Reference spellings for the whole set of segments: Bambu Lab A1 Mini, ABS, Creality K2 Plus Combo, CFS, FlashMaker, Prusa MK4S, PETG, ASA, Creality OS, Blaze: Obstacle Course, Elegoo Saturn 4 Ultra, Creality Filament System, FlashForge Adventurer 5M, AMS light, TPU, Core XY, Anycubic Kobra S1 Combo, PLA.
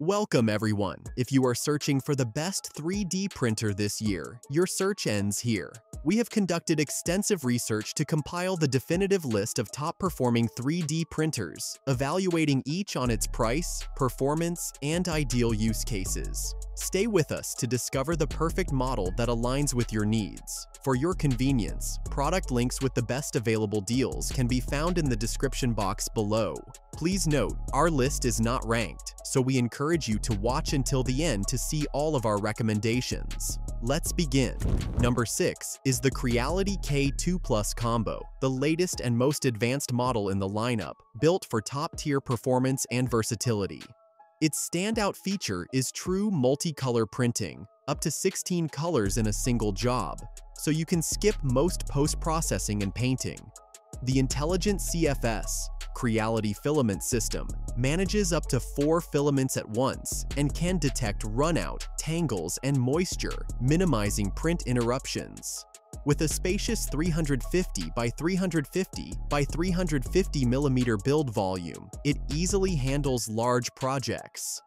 Welcome everyone! If you are searching for the best 3D printer this year, your search ends here. We have conducted extensive research to compile the definitive list of top-performing 3D printers, evaluating each on its price, performance, and ideal use cases. Stay with us to discover the perfect model that aligns with your needs. For your convenience, product links with the best available deals can be found in the description box below. Please note, our list is not ranked, so we encourage you to watch until the end to see all of our recommendations. Let's begin. Number 6 is the Creality K2 Plus Combo, the latest and most advanced model in the lineup, built for top-tier performance and versatility. Its standout feature is true multicolor printing, up to 16 colors in a single job, so you can skip most post-processing and painting. The intelligent CFS, Creality Filament System, manages up to 4 filaments at once and can detect runout, tangles, and moisture, minimizing print interruptions. With a spacious 350 by 350 by 350 mm build volume, it easily handles large projects.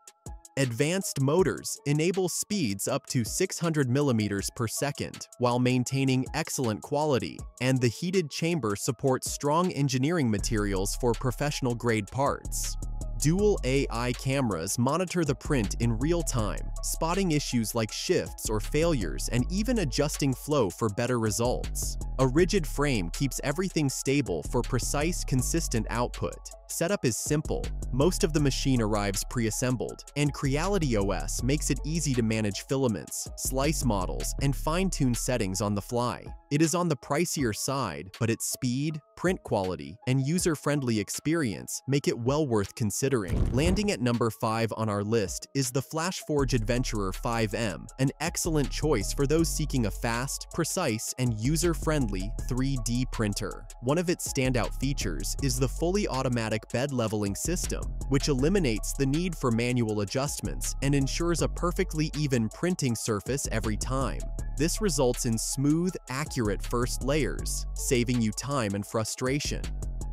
Advanced motors enable speeds up to 600 mm per second while maintaining excellent quality, and the heated chamber supports strong engineering materials for professional-grade parts. Dual AI cameras monitor the print in real time, spotting issues like shifts or failures and even adjusting flow for better results. A rigid frame keeps everything stable for precise, consistent output. Setup is simple. Most of the machine arrives pre-assembled, and Creality OS makes it easy to manage filaments, slice models, and fine-tune settings on the fly. It is on the pricier side, but its speed, print quality, and user-friendly experience make it well worth considering. Landing at number 5 on our list is the FlashForge Adventurer 5M, an excellent choice for those seeking a fast, precise, and user-friendly 3D printer. One of its standout features is the fully automatic bed leveling system, which eliminates the need for manual adjustments and ensures a perfectly even printing surface every time. This results in smooth, accurate first layers, saving you time and frustration.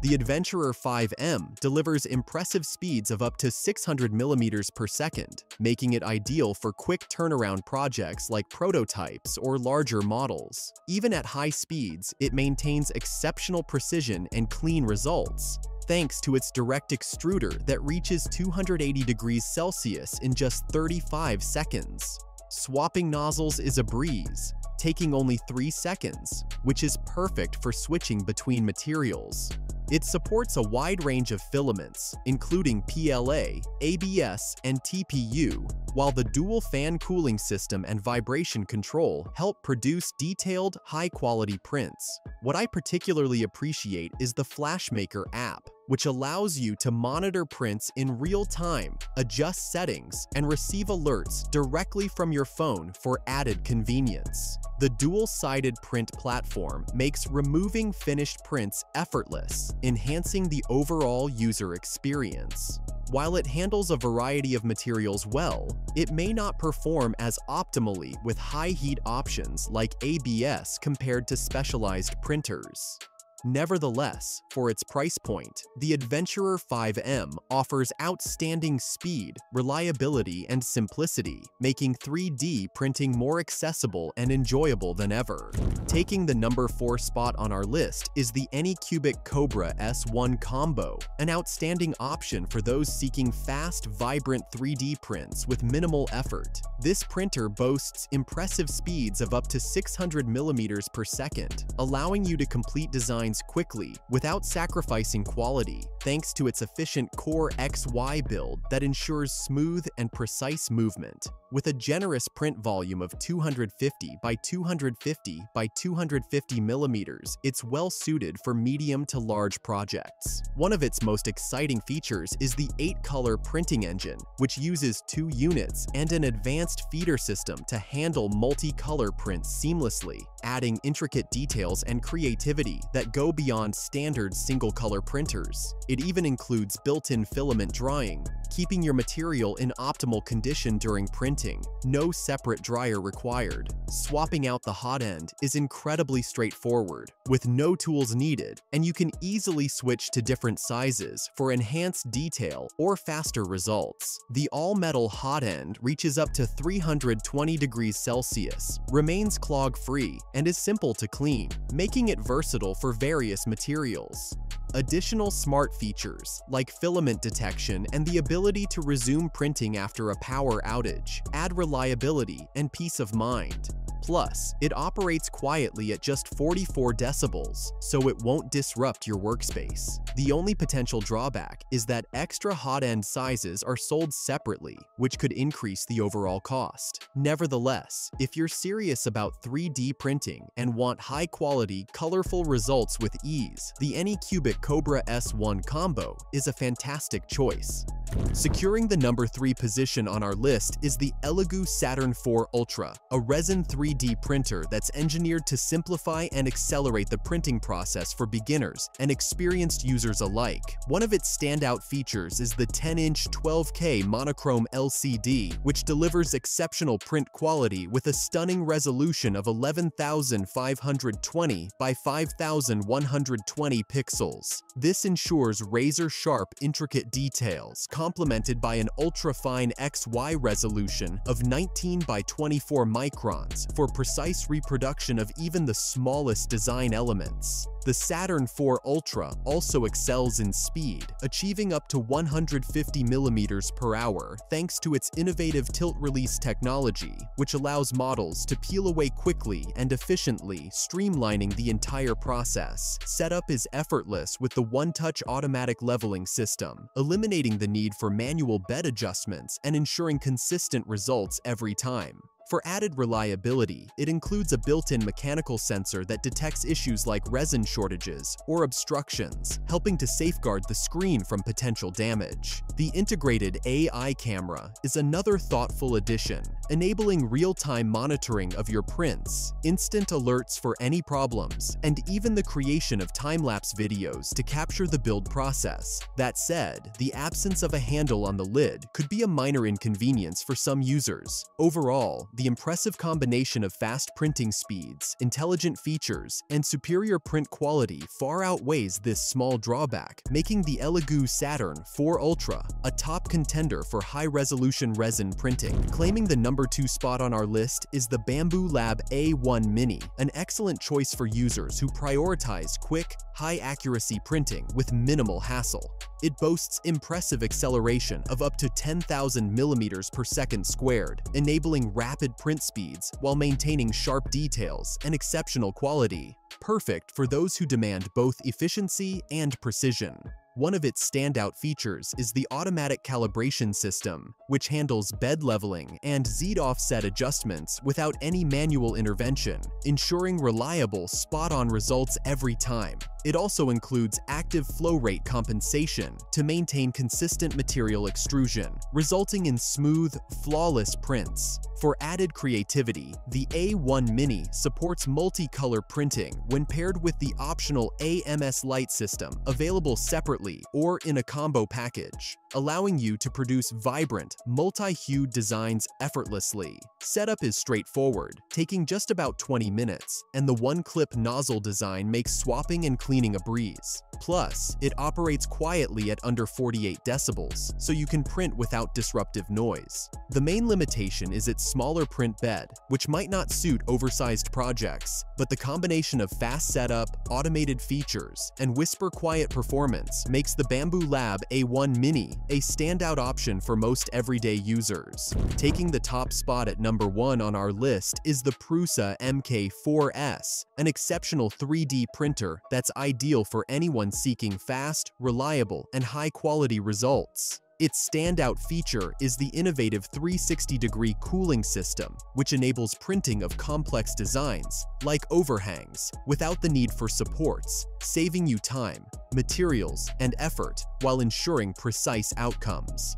The Adventurer 5M delivers impressive speeds of up to 600 mm per second, making it ideal for quick turnaround projects like prototypes or larger models. Even at high speeds, it maintains exceptional precision and clean results, thanks to its direct extruder that reaches 280 degrees Celsius in just 35 seconds. Swapping nozzles is a breeze, taking only 3 seconds, which is perfect for switching between materials. It supports a wide range of filaments, including PLA, ABS, and TPU, while the dual fan cooling system and vibration control help produce detailed, high-quality prints. What I particularly appreciate is the FlashMaker app, which allows you to monitor prints in real time, adjust settings, and receive alerts directly from your phone for added convenience. The dual-sided print platform makes removing finished prints effortless, enhancing the overall user experience. While it handles a variety of materials well, it may not perform as optimally with high-heat options like ABS compared to specialized printers. Nevertheless, for its price point, the Adventurer 5M offers outstanding speed, reliability, and simplicity, making 3D printing more accessible and enjoyable than ever. Taking the number 4 spot on our list is the Anycubic Kobra S1 Combo, an outstanding option for those seeking fast, vibrant 3D prints with minimal effort. This printer boasts impressive speeds of up to 600 mm per second, allowing you to complete designs quickly without sacrificing quality, thanks to its efficient Core XY build that ensures smooth and precise movement. With a generous print volume of 250 by 250 by 250 mm, it's well suited for medium to large projects. One of its most exciting features is the 8-color printing engine, which uses 2 units and an advanced feeder system to handle multi-color prints seamlessly. adding intricate details and creativity that go beyond standard single-color printers. It even includes built-in filament drying, keeping your material in optimal condition during printing. No separate dryer required. Swapping out the hot end is incredibly straightforward, with no tools needed, and you can easily switch to different sizes for enhanced detail or faster results. The all-metal hot end reaches up to 320 degrees Celsius, remains clog-free, and is simple to clean, making it versatile for various materials. Additional smart features, like filament detection and the ability to resume printing after a power outage, add reliability and peace of mind. Plus, it operates quietly at just 44 decibels, so it won't disrupt your workspace. The only potential drawback is that extra hot end sizes are sold separately, which could increase the overall cost. Nevertheless, if you're serious about 3D printing and want high-quality, colorful results with ease, the Anycubic Kobra S1 Combo is a fantastic choice. Securing the number 3 position on our list is the Elegoo Saturn 4 Ultra, a resin 3D printer that's engineered to simplify and accelerate the printing process for beginners and experienced users alike. One of its standout features is the 10-inch 12K monochrome LCD, which delivers exceptional print quality with a stunning resolution of 11,520 by 5,120 pixels. This ensures razor-sharp, intricate details, complemented by an ultra-fine XY resolution of 19 by 24 microns, for precise reproduction of even the smallest design elements. The Saturn 4 Ultra also excels in speed, achieving up to 150 mm per hour thanks to its innovative tilt-release technology, which allows models to peel away quickly and efficiently, streamlining the entire process. Setup is effortless with the one-touch automatic leveling system, eliminating the need for manual bed adjustments and ensuring consistent results every time. For added reliability, it includes a built-in mechanical sensor that detects issues like resin shortages or obstructions, helping to safeguard the screen from potential damage. The integrated AI camera is another thoughtful addition, enabling real-time monitoring of your prints, instant alerts for any problems, and even the creation of time-lapse videos to capture the build process. That said, the absence of a handle on the lid could be a minor inconvenience for some users. Overall, the impressive combination of fast printing speeds, intelligent features, and superior print quality far outweighs this small drawback, making the Elegoo Saturn 4 Ultra a top contender for high-resolution resin printing. Claiming the number 2 spot on our list is the Bambu Lab A1 Mini, an excellent choice for users who prioritize quick, high-accuracy printing with minimal hassle. It boasts impressive acceleration of up to 10,000 millimeters per second squared, enabling rapid print speeds while maintaining sharp details and exceptional quality, perfect for those who demand both efficiency and precision. One of its standout features is the automatic calibration system, which handles bed leveling and Z-offset adjustments without any manual intervention, ensuring reliable, spot-on results every time. It also includes active flow rate compensation to maintain consistent material extrusion, resulting in smooth, flawless prints. For added creativity, the A1 Mini supports multi-color printing when paired with the optional AMS light system, available separately or in a combo package, allowing you to produce vibrant, multi-hued designs effortlessly. Setup is straightforward, taking just about 20 minutes, and the one-clip nozzle design makes swapping and cleaning a breeze. Plus, it operates quietly at under 48 decibels, so you can print without disruptive noise. The main limitation is its smaller print bed, which might not suit oversized projects, but the combination of fast setup, automated features, and whisper-quiet performance makes the Bambu Lab A1 Mini a standout option for most everyday users. Taking the top spot at number 1 on our list is the Prusa MK4S, an exceptional 3D printer that's ideal for anyone seeking fast, reliable, and high-quality results. Its standout feature is the innovative 360-degree cooling system, which enables printing of complex designs, like overhangs, without the need for supports, saving you time, materials, and effort while ensuring precise outcomes.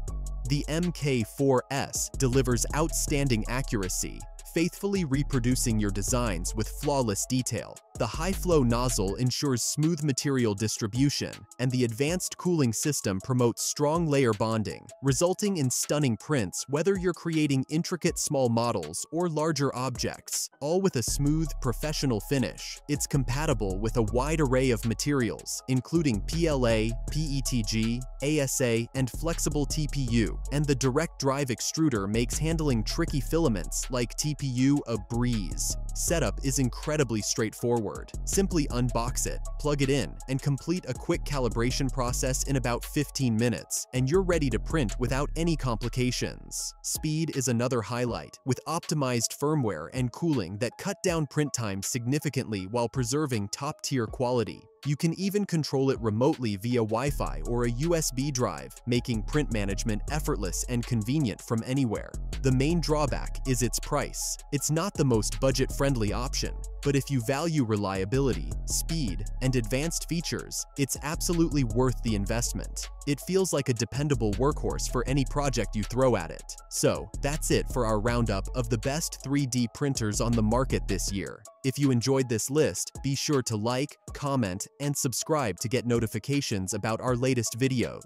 The MK4S delivers outstanding accuracy, faithfully reproducing your designs with flawless detail. The high-flow nozzle ensures smooth material distribution, and the advanced cooling system promotes strong layer bonding, resulting in stunning prints whether you're creating intricate small models or larger objects, all with a smooth, professional finish. It's compatible with a wide array of materials, including PLA, PETG, ASA, and flexible TPU, and the direct drive extruder makes handling tricky filaments like TPU a breeze. Setup is incredibly straightforward. Simply unbox it, plug it in, and complete a quick calibration process in about 15 minutes, and you're ready to print without any complications. Speed is another highlight, with optimized firmware and cooling that cut down print time significantly while preserving top-tier quality. You can even control it remotely via Wi-Fi or a USB drive, making print management effortless and convenient from anywhere. The main drawback is its price. It's not the most budget-friendly option, but if you value reliability, speed, and advanced features, it's absolutely worth the investment. It feels like a dependable workhorse for any project you throw at it. So, that's it for our roundup of the best 3D printers on the market this year. If you enjoyed this list, be sure to like, comment, and subscribe to get notifications about our latest videos.